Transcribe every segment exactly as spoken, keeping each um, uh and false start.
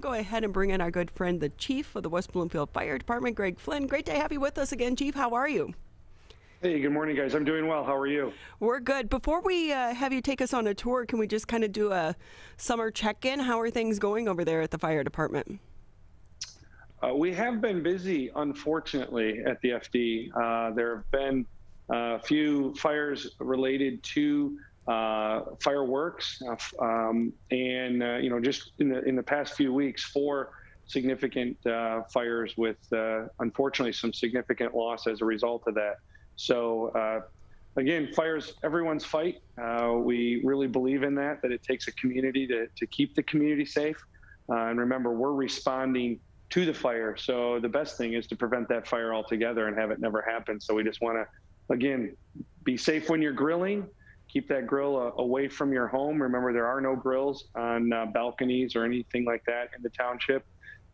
to go ahead and bring in our good friend, the chief of the West Bloomfield Fire Department, Greg Flynn. Great to have you with us again, Chief. How are you? Hey, good morning, guys. I'm doing well. How are you? We're good. Before we uh, have you take us on a tour, can we just kind of do a summer check-in? How are things going over there at the fire department? Uh, we have been busy, unfortunately, at the F D. Uh, there have been a uh, few fires related to uh, fireworks, um, and uh, you know, just in the in the past few weeks, four significant uh, fires with, uh, unfortunately, some significant loss as a result of that. So uh, again, fire's everyone's fight. Uh, we really believe in that, that it takes a community to, to keep the community safe. Uh, and remember, we're responding to the fire. So the best thing is to prevent that fire altogether and have it never happen. So we just want to, again, be safe when you're grilling. Keep that grill uh, away from your home. Remember, there are no grills on uh, balconies or anything like that in the township.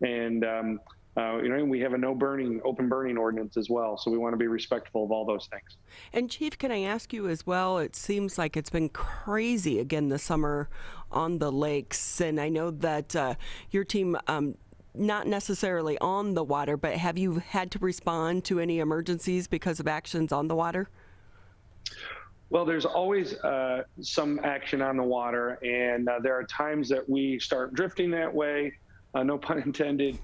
And um, Uh, you know, we have a no burning, open burning ordinance as well, so we want to be respectful of all those things. And Chief, can I ask you as well, it seems like it's been crazy again this summer on the lakes, and I know that uh, your team, um, not necessarily on the water, but have you had to respond to any emergencies because of actions on the water? Well, there's always uh, some action on the water, and uh, there are times that we start drifting that way, uh, no pun intended.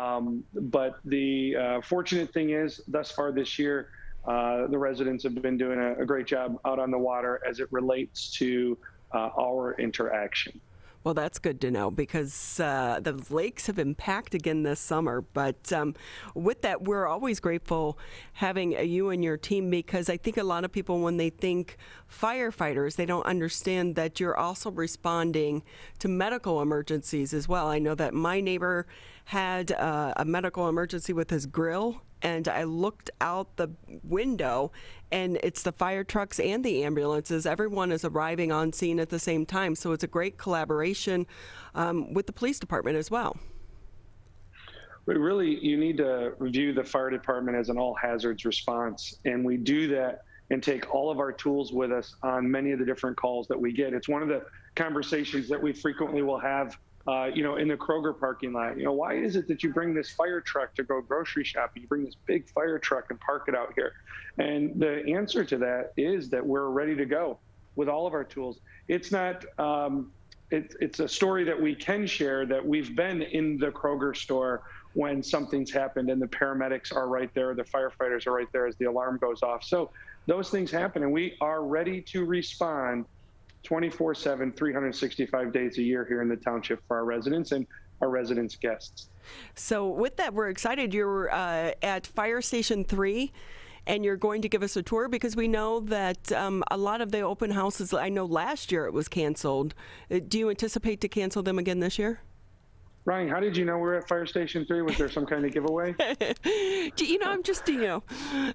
Um, but the uh, fortunate thing is, thus far this year, uh, the residents have been doing a, a great job out on the water as it relates to uh, our interaction. Well, that's good to know, because uh, the lakes have been packed again this summer. But um, with that, we're always grateful having uh, you and your team, because I think a lot of people, when they think firefighters, they don't understand that you're also responding to medical emergencies as well. I know that my neighbor had uh, a medical emergency with his grill, and I looked out the window, and it's the fire trucks and the ambulances. Everyone is arriving on scene at the same time, so it's a great collaboration um, with the police department as well. But really, you need to view the fire department as an all-hazards response, and we do that and take all of our tools with us on many of the different calls that we get. It's one of the conversations that we frequently will have Uh, you know, in the Kroger parking lot. You know, why is it that you bring this fire truck to go grocery shopping? You bring this big fire truck and park it out here. And the answer to that is that we're ready to go with all of our tools. It's not, um, it, it's a story that we can share, that we've been in the Kroger store when something's happened and the paramedics are right there, the firefighters are right there as the alarm goes off. So those things happen, and we are ready to respond twenty-four seven, three hundred sixty-five days a year here in the township for our residents and our residents' guests. So with that, we're excited. You're uh, at Fire Station three, and you're going to give us a tour, because we know that um, a lot of the open houses, I know last year it was canceled. Do you anticipate to cancel them again this year? Ryan, how did you know we were at Fire Station three? Was there some kind of giveaway? You know, I'm just, you know,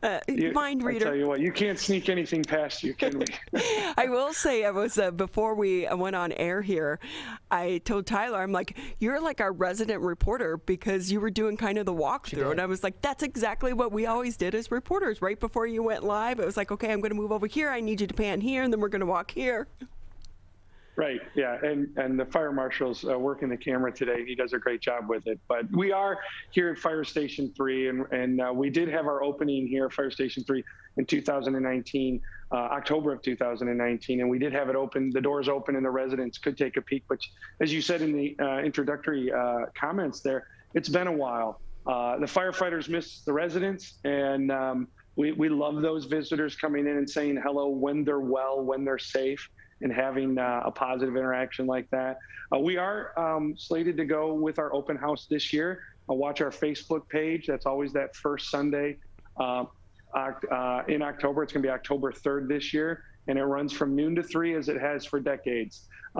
uh, you, mind reader. I tell you what, you can't sneak anything past you, can we? I will say, I was uh, before we went on air here, I told Tyler, I'm like, you're like our resident reporter, because you were doing kind of the walkthrough, and I was like, that's exactly what we always did as reporters. Right before you went live, it was like, okay, I'm going to move over here. I need you to pan here, and then we're going to walk here. Right, yeah, and, and the fire marshal's uh, working the camera today. He does a great job with it. But we are here at Fire Station three, and, and uh, we did have our opening here at Fire Station three in two thousand nineteen, uh, October of two thousand nineteen, and we did have it open, the doors open, and the residents could take a peek. But as you said in the uh, introductory uh, comments there, it's been a while. Uh, the firefighters miss the residents, and um, we, we love those visitors coming in and saying hello when they're well, when they're safe, and having uh, a positive interaction like that. Uh, we are um, slated to go with our open house this year. Uh, watch our Facebook page. That's always that first Sunday uh, uh, in October. It's gonna be October third this year, and it runs from noon to three, as it has for decades.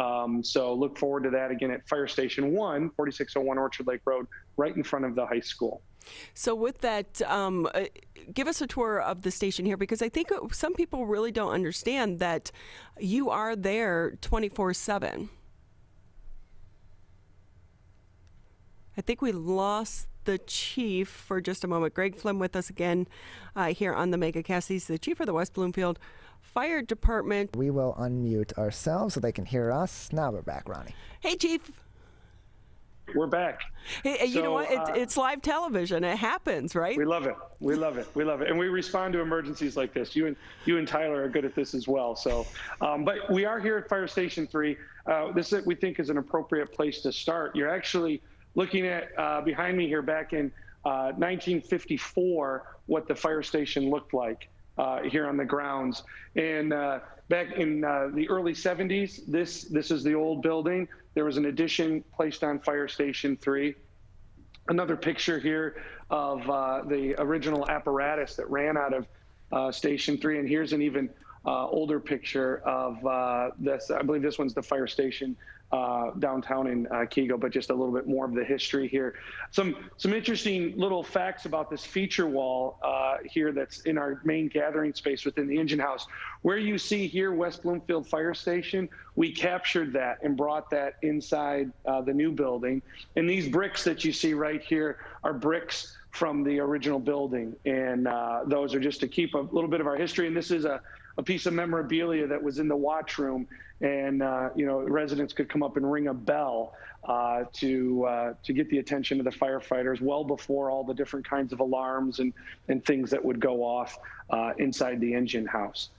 Um, so look forward to that again at Fire Station one, forty-six oh one Orchard Lake Road, right in front of the high school. So with that, um, give us a tour of the station here, because I think some people really don't understand that you are there twenty-four seven. I think we lost the chief for just a moment. Greg Flynn with us again uh, here on the MegaCast. He's the chief of the West Bloomfield Fire Department. We will unmute ourselves so they can hear us. Now we're back, Ronnie. Hey, Chief. We're back. Hey, you so, know what? It, uh, it's live television. It happens, right? We love it. We love it. We love it. And we respond to emergencies like this. You and you and Tyler are good at this as well. So, um, but we are here at Fire Station three. Uh, this is, we think is an appropriate place to start. You're actually looking at uh, behind me here back in uh, nineteen fifty-four, what the fire station looked like uh, here on the grounds. And uh, back in uh, the early seventies, this this is the old building. There was an addition placed on Fire Station three. Another picture here of uh, the original apparatus that ran out of uh, Station three. And here's an even uh, older picture of uh, this. I believe this one's the fire station uh, downtown in uh, Kego, but just a little bit more of the history here. Some, some interesting little facts about this feature wall uh, here that's in our main gathering space within the engine house. Where you see here West Bloomfield Fire Station, we captured that and brought that inside uh, the new building. And these bricks that you see right here are bricks from the original building. And uh, those are just to keep a little bit of our history. And this is a, a piece of memorabilia that was in the watch room. And, uh, you know, residents could come up and ring a bell uh, to uh, to get the attention of the firefighters well before all the different kinds of alarms and, and things that would go off uh, inside the engine house.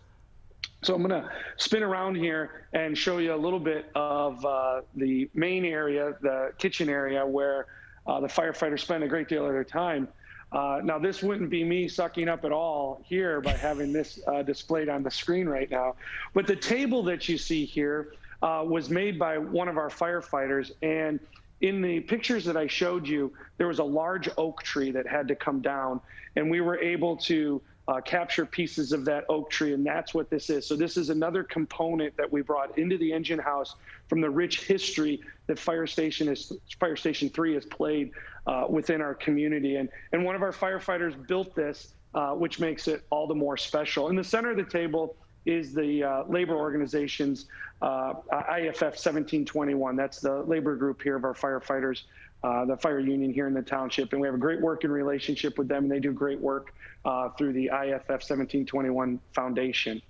So I'm going to spin around here and show you a little bit of uh, the main area, the kitchen area, where Uh, the firefighters spend a great deal of their time. Uh, now, this wouldn't be me sucking up at all here by having this uh, displayed on the screen right now. But the table that you see here uh, was made by one of our firefighters. And in the pictures that I showed you, there was a large oak tree that had to come down. And we were able to uh, capture pieces of that oak tree, and that's what this is. So this is another component that we brought into the engine house from the rich history that Fire Station is, Fire Station three has played uh, within our community. And, and one of our firefighters built this, uh, which makes it all the more special. In the center of the table is the uh, labor organization's uh, I F F seventeen twenty-one. That's the labor group here of our firefighters, uh, the fire union here in the township. And we have a great working relationship with them, and they do great work uh, through the I F F seventeen twenty-one Foundation.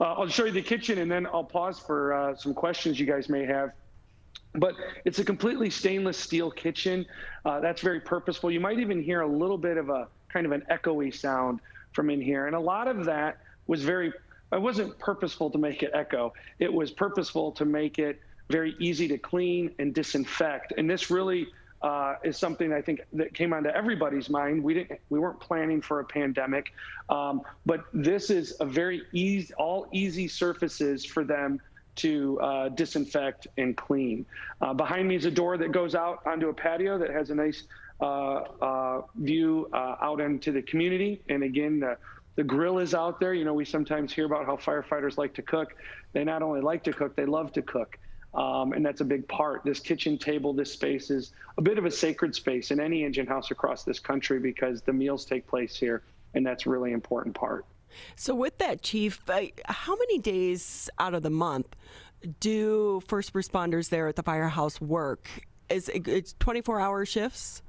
Uh, I'll show you the kitchen, and then I'll pause for uh, some questions you guys may have. But it's a completely stainless steel kitchen. Uh, that's very purposeful. You might even hear a little bit of a kind of an echoey sound from in here. And a lot of that was very, it wasn't purposeful to make it echo. It was purposeful to make it very easy to clean and disinfect. And this really uh, is something I think that came onto everybody's mind. We didn't, we weren't planning for a pandemic, um, but this is a very easy, all easy surfaces for them to uh, disinfect and clean. Uh, behind me is a door that goes out onto a patio that has a nice uh, uh, view uh, out into the community. And again, the, the grill is out there. You know, we sometimes hear about how firefighters like to cook. They not only like to cook, they love to cook. Um, and that's a big part. This kitchen table, this space is a bit of a sacred space in any engine house across this country because the meals take place here, and that's a really important part. So with that, Chief, uh, how many days out of the month do first responders there at the firehouse work? Is it, it's twenty-four hour shifts?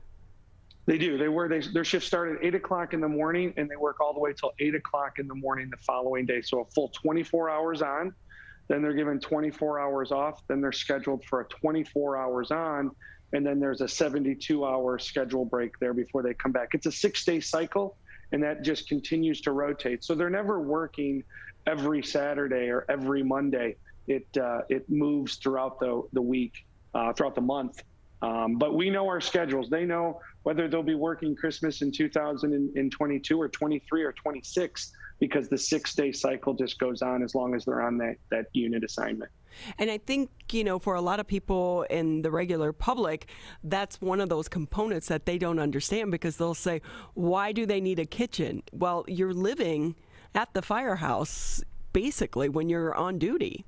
They do. They were. They, their shift started at eight o'clock in the morning, and they work all the way till eight o'clock in the morning the following day. So a full twenty-four hours on, then they're given twenty-four hours off, then they're scheduled for a twenty-four hours on, and then there's a seventy-two hour schedule break there before they come back. It's a six day cycle. And that just continues to rotate. So they're never working every Saturday or every Monday. It uh, it moves throughout the, the week, uh, throughout the month. Um, but we know our schedules. They know whether they'll be working Christmas in two thousand twenty-two or twenty-three or twenty-six, because the six day cycle just goes on as long as they're on that, that unit assignment. And I think, you know, for a lot of people in the regular public, that's one of those components that they don't understand, because they'll say, why do they need a kitchen? Well, you're living at the firehouse, basically, when you're on duty.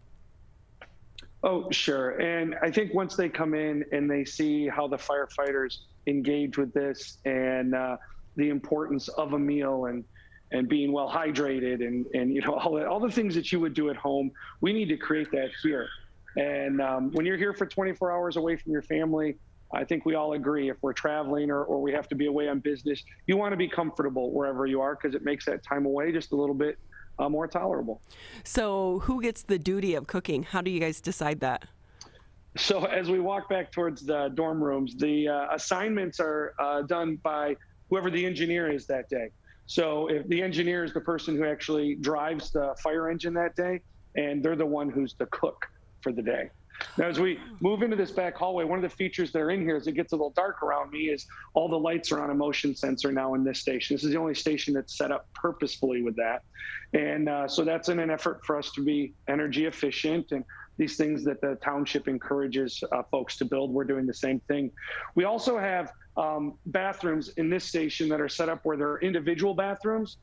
Oh, sure. And I think once they come in and they see how the firefighters engage with this and uh, the importance of a meal and and being well hydrated and, and you know, all the, all the things that you would do at home, we need to create that here. And um, when you're here for twenty-four hours away from your family, I think we all agree, if we're traveling or, or we have to be away on business, you want to be comfortable wherever you are, because it makes that time away just a little bit uh, more tolerable. So who gets the duty of cooking? How do you guys decide that? So as we walk back towards the dorm rooms, the uh, assignments are uh, done by whoever the engineer is that day. So if the engineer is the person who actually drives the fire engine that day, and they're the one who's the cook for the day. Now, as we move into this back hallway, one of the features that are in here as it gets a little dark around me is all the lights are on a motion sensor now in this station. This is the only station that's set up purposefully with that. And uh, so that's in an effort for us to be energy efficient, and these things that the township encourages uh, folks to build, we're doing the same thing. We also have um, bathrooms in this station that are set up where they're individual bathrooms.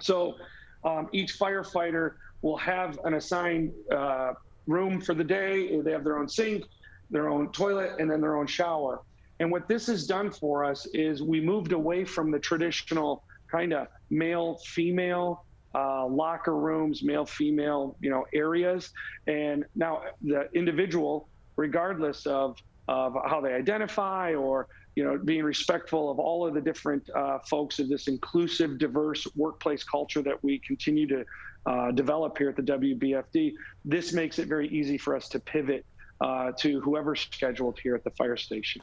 So um, each firefighter will have an assigned uh, room for the day. They have their own sink, their own toilet, and then their own shower. And what this has done for us is we moved away from the traditional kind of male-female uh, locker rooms, male-female, you know, areas. And now the individual, regardless of, of how they identify or, you know, being respectful of all of the different uh, folks of this inclusive, diverse workplace culture that we continue to Uh, develop here at the W B F D, this makes it very easy for us to pivot uh, to whoever's scheduled here at the fire station.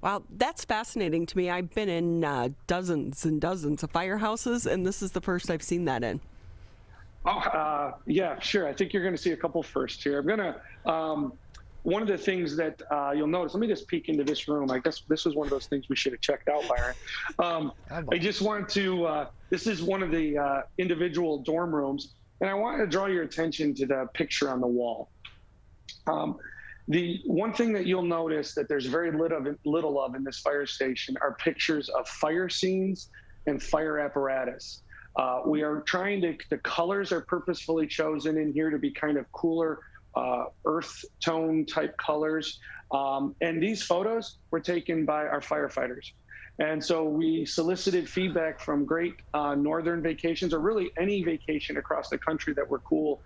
Wow, that's fascinating to me. I've been in uh, dozens and dozens of firehouses, and this is the first I've seen that in. Oh, uh, yeah, sure. I think you're going to see a couple firsts here. I'm going to, um, one of the things that uh, you'll notice, let me just peek into this room. I guess this was one of those things we should have checked out, Byron. Um, I just want to, uh, this is one of the uh, individual dorm rooms. And I want to draw your attention to the picture on the wall. Um, the one thing that you'll notice that there's very little, little of in this fire station are pictures of fire scenes and fire apparatus. Uh, we are trying to, the colors are purposefully chosen in here to be kind of cooler, uh, earth tone type colors. Um, and these photos were taken by our firefighters. And so we solicited feedback from great uh, northern vacations, or really any vacation across the country, that were cool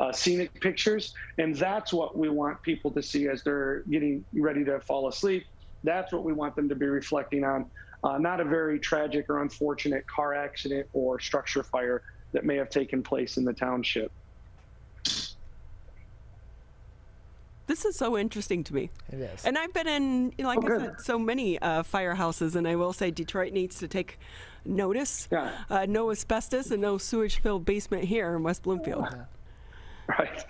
uh, scenic pictures. And that's what we want people to see as they're getting ready to fall asleep. That's what we want them to be reflecting on, uh, not a very tragic or unfortunate car accident or structure fire that may have taken place in the township. This is so interesting to me. It is. And I've been in, like oh, I said, so many uh, firehouses, and I will say Detroit needs to take notice. Yeah. Uh, no asbestos and no sewage-filled basement here in West Bloomfield. Yeah. Right.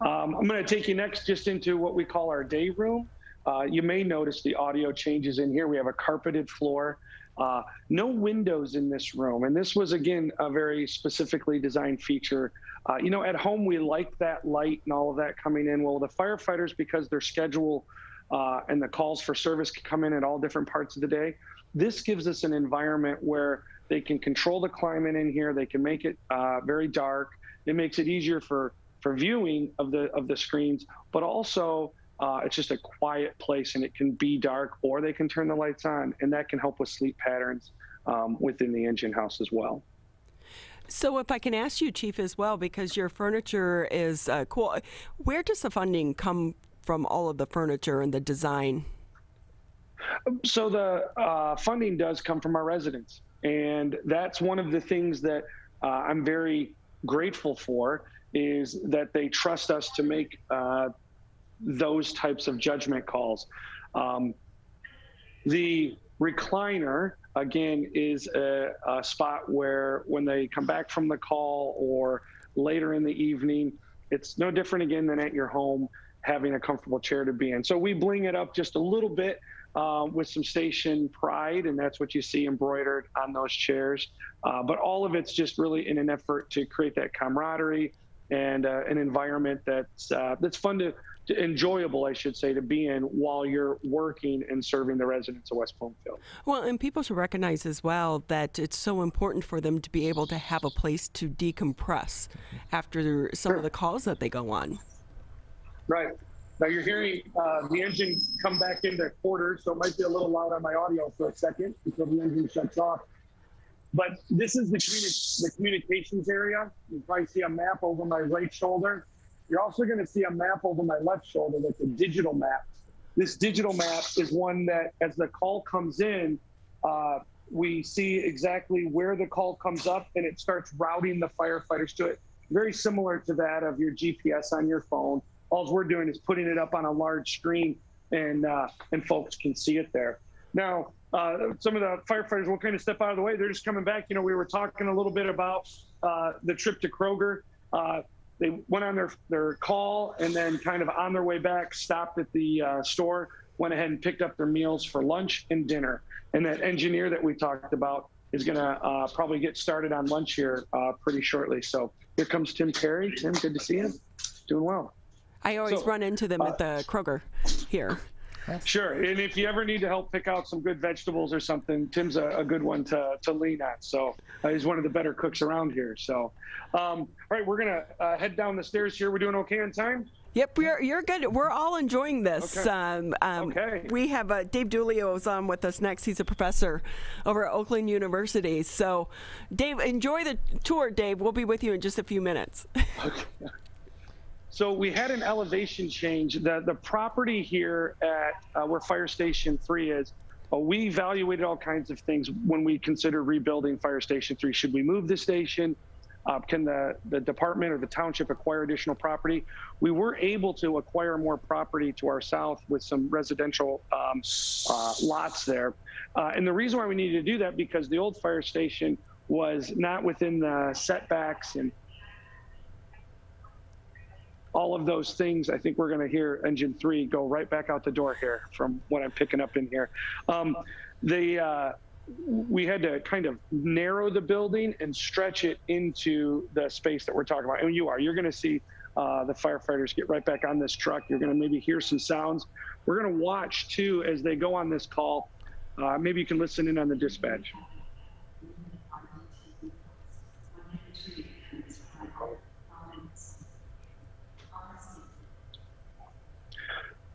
Um, I'm going to take you next just into what we call our day room. Uh, you may notice the audio changes in here. We have a carpeted floor. Uh, no windows in this room. And this was, again, a very specifically designed feature. Uh, you know, at home, we like that light and all of that coming in. Well, the firefighters, because their schedule uh, and the calls for service can come in at all different parts of the day, this gives us an environment where they can control the climate in here. They can make it uh, very dark. It makes it easier for, for viewing of the, of the screens, but also Uh, it's just a quiet place, and it can be dark, or they can turn the lights on, and that can help with sleep patterns um, within the engine house as well. So if I can ask you, Chief, as well, because your furniture is uh, cool, where does the funding come from, all of the furniture and the design? So the uh, funding does come from our residents, and that's one of the things that uh, I'm very grateful for, is that they trust us to make uh, those types of judgment calls. Um, the recliner, again, is a, a spot where when they come back from the call or later in the evening, it's no different, again, than at your home, having a comfortable chair to be in. So we bling it up just a little bit uh, with some station pride, and that's what you see embroidered on those chairs. Uh, but all of it's just really in an effort to create that camaraderie and uh, an environment that's, uh, that's fun to, enjoyable, I should say, to be in while you're working and serving the residents of West Bloomfield. Well, and people should recognize as well that it's so important for them to be able to have a place to decompress after some sure. of the calls that they go on. Right. Now you're hearing uh, the engine come back into quarters, so it might be a little loud on my audio for a second until the engine shuts off. But this is the, communi the communications area. You probably see a map over my right shoulder. You're also going to see a map over my left shoulder that's a digital map. This digital map is one that, as the call comes in, uh, we see exactly where the call comes up, and it starts routing the firefighters to it. Very similar to that of your G P S on your phone, All we're doing is putting it up on a large screen, and uh, and folks can see it there. Now, uh, some of the firefighters will kind of step out of the way. They're just coming back. You know, we were talking a little bit about uh, the trip to Kroger. Uh, they went on their, their call, and then kind of on their way back, stopped at the uh, store, went ahead and picked up their meals for lunch and dinner. And that engineer that we talked about is going to uh, probably get started on lunch here uh, pretty shortly. So here comes Tim Perry. Tim, good to see you. Doing well. I always so, run into them uh, at the Kroger here. Sure. And if you ever need to help pick out some good vegetables or something, Tim's a, a good one to, to lean on. So uh, he's one of the better cooks around here. So, um, all right, we're going to uh, head down the stairs here. We're doing okay on time? Yep, we're, you're good. We're all enjoying this. Okay. Um, um, okay. We have uh, Dave Dulio is on with us next. He's a professor over at Oakland University. So, Dave, enjoy the tour, Dave. We'll be with you in just a few minutes. Okay. So we had an elevation change. The, the property here at uh, where Fire Station three is, uh, we evaluated all kinds of things when we considered rebuilding Fire Station three. Should we move the station? Uh, can the, the department or the township acquire additional property? We were able to acquire more property to our south with some residential um, uh, lots there. Uh, and the reason why we needed to do that, because the old fire station was not within the setbacks and all of those things. I think we're going to hear engine three go right back out the door here from what I'm picking up in here. Um, the, uh, we had to kind of narrow the building and stretch it into the space that we're talking about. And you are, you're going to see uh, the firefighters get right back on this truck. You're going to maybe hear some sounds. We're going to watch too as they go on this call. Uh, maybe you can listen in on the dispatch.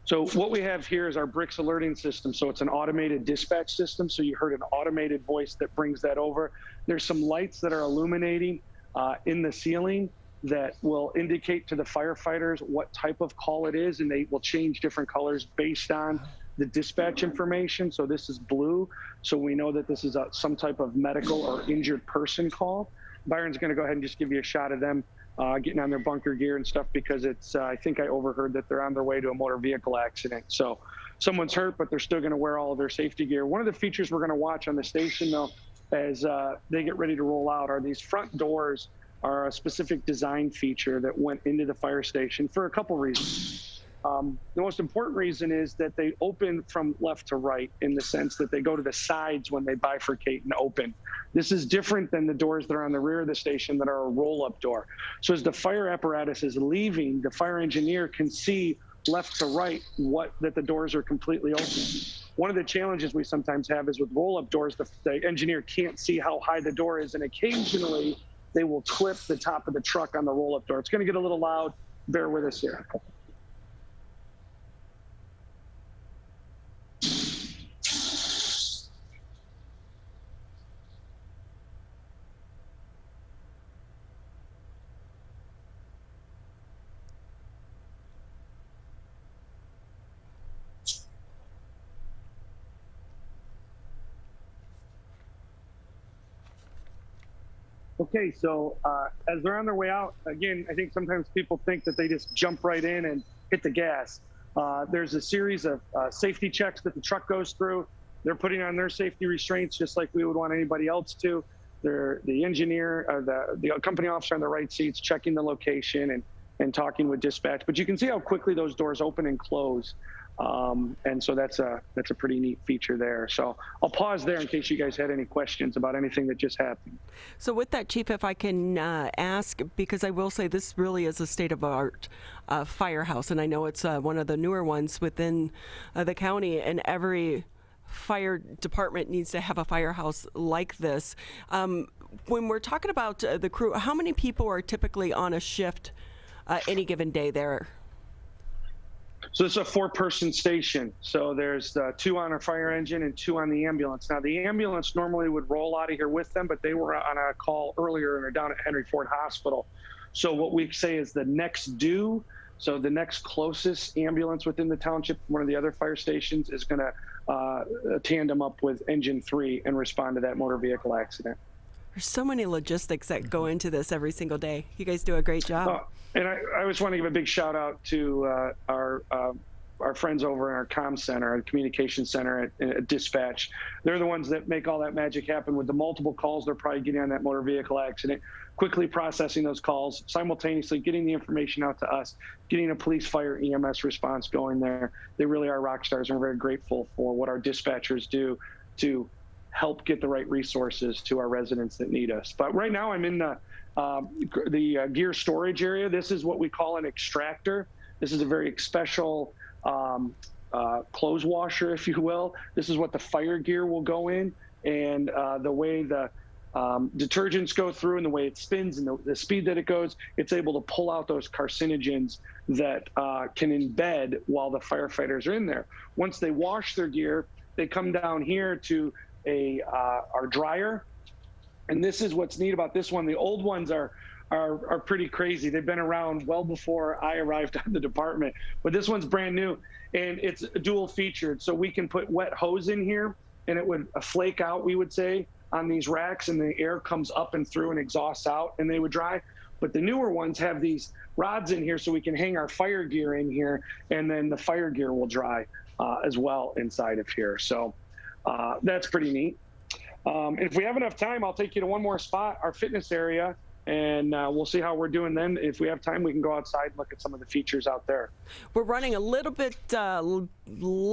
So what we have here is our BRICS alerting system. So it's an automated dispatch system. So you heard an automated voice that brings that over. There's some lights that are illuminating uh, in the ceiling that will indicate to the firefighters what type of call it is, and they will change different colors based on the dispatch information. So this is blue. So we know that this is a, some type of medical or injured person call. Byron's gonna go ahead and just give you a shot of them Uh, getting on their bunker gear and stuff, because it's, uh, I think I overheard that they're on their way to a motor vehicle accident. So someone's hurt, but they're still going to wear all of their safety gear. One of the features we're going to watch on the station, though, as uh, they get ready to roll out, are these front doors are a specific design feature that went into the fire station for a couple reasons. Um, the most important reason is that they open from left to right, in the sense that they go to the sides when they bifurcate and open. This is different than the doors that are on the rear of the station that are a roll-up door. So as the fire apparatus is leaving, the fire engineer can see left to right what that the doors are completely open. One of the challenges we sometimes have is with roll-up doors, the, the engineer can't see how high the door is, and occasionally they will clip the top of the truck on the roll-up door. It's going to get a little loud. Bear with us here. Okay, so uh, as they're on their way out, again, I think sometimes people think that they just jump right in and hit the gas. Uh, there's a series of uh, safety checks that the truck goes through. They're putting on their safety restraints just like we would want anybody else to. They're, the engineer, or the, the company officer on the right seat's checking the location and, and talking with dispatch. But you can see how quickly those doors open and close. Um, and so that's a, that's a pretty neat feature there. So I'll pause there in case you guys had any questions about anything that just happened. So with that, Chief, if I can uh, ask, because I will say this really is a state-of-the-art uh, firehouse, and I know it's uh, one of the newer ones within uh, the county, and every fire department needs to have a firehouse like this. Um, when we're talking about uh, the crew, how many people are typically on a shift uh, any given day there? So this is a four-person station. So there's uh, two on our fire engine and two on the ambulance. Now, the ambulance normally would roll out of here with them, but they were on a call earlier and are down at Henry Ford Hospital. So what we say is the next due, so the next closest ambulance within the township, one of the other fire stations, is going to uh, tandem up with engine three and respond to that motor vehicle accident. There's so many logistics that go into this every single day. You guys do a great job. Uh, and I, I just want to give a big shout out to uh, our uh, our friends over in our comm center, our communication center at, at dispatch. They're the ones that make all that magic happen with the multiple calls they're probably getting on that motor vehicle accident, quickly processing those calls, simultaneously getting the information out to us, getting a police, fire, E M S response going there. They really are rock stars, and we're very grateful for what our dispatchers do to help get the right resources to our residents that need us. But right now I'm in the, um, the uh, gear storage area. This is what we call an extractor. This is a very special um, uh, clothes washer, if you will. This is what the fire gear will go in, and uh, the way the um, detergents go through and the way it spins and the, the speed that it goes, it's able to pull out those carcinogens that uh, can embed while the firefighters are in there. Once they wash their gear, they come down here to a uh, our dryer, and this is what's neat about this one. The old ones are, are are pretty crazy. They've been around well before I arrived at the department, but this one's brand new, and it's dual featured, so we can put wet hose in here and it would flake out, we would say, on these racks, and the air comes up and through and exhausts out and they would dry. But the newer ones have these rods in here, so we can hang our fire gear in here, and then the fire gear will dry uh, as well inside of here. So Uh, that's pretty neat. Um, if we have enough time, I'll take you to one more spot, our fitness area, and uh, we'll see how we're doing then. If we have time, we can go outside and look at some of the features out there. We're running a little bit uh,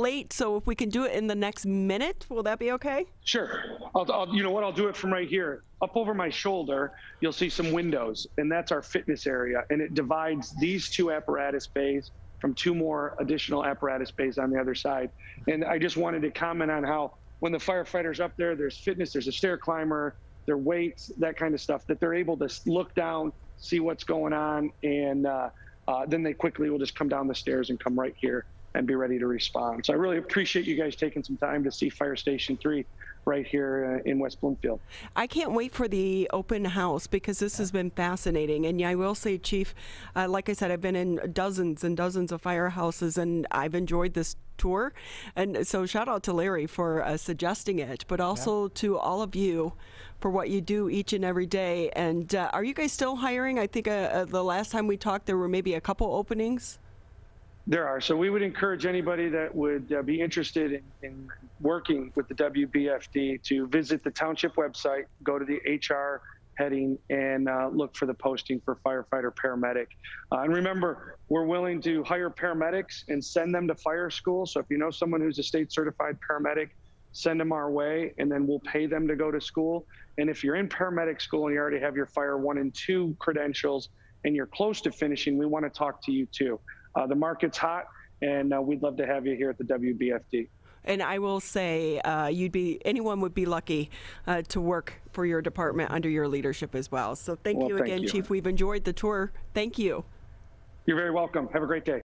late, so if we can do it in the next minute, will that be okay? Sure. I'll, I'll, you know what? I'll do it from right here. Up over my shoulder, you'll see some windows, and that's our fitness area, and it divides these two apparatus bays from two more additional apparatus bays on the other side. And I just wanted to comment on how when the firefighter's up there, there's fitness, there's a stair climber, their weights, that kind of stuff, that they're able to look down, see what's going on, and uh, uh, then they quickly will just come down the stairs and come right here and be ready to respond. So I really appreciate you guys taking some time to see Fire Station three right here uh, in West Bloomfield. I can't wait for the open house, because this has been fascinating. And I will say, Chief, uh, like I said, I've been in dozens and dozens of firehouses, and I've enjoyed this tour. And so shout out to Larry for uh, suggesting it, but also yeah. to all of you for what you do each and every day. And uh, are you guys still hiring? I think uh, uh, the last time we talked, there were maybe a couple openings. There are. So we would encourage anybody that would uh, be interested in, in working with the W B F D to visit the township website, go to the H R heading, and uh, look for the posting for firefighter paramedic. Uh, and remember, we're willing to hire paramedics and send them to fire school. So if you know someone who's a state certified paramedic, send them our way, and then we'll pay them to go to school. And if you're in paramedic school and you already have your fire one and two credentials and you're close to finishing, we want to talk to you too. Uh, the market's hot, and uh, we'd love to have you here at the W B F D. And I will say, uh, you'd be anyone would be lucky uh, to work for your department under your leadership as well. So thank well, you thank again, you. Chief. We've enjoyed the tour. Thank you. You're very welcome. Have a great day.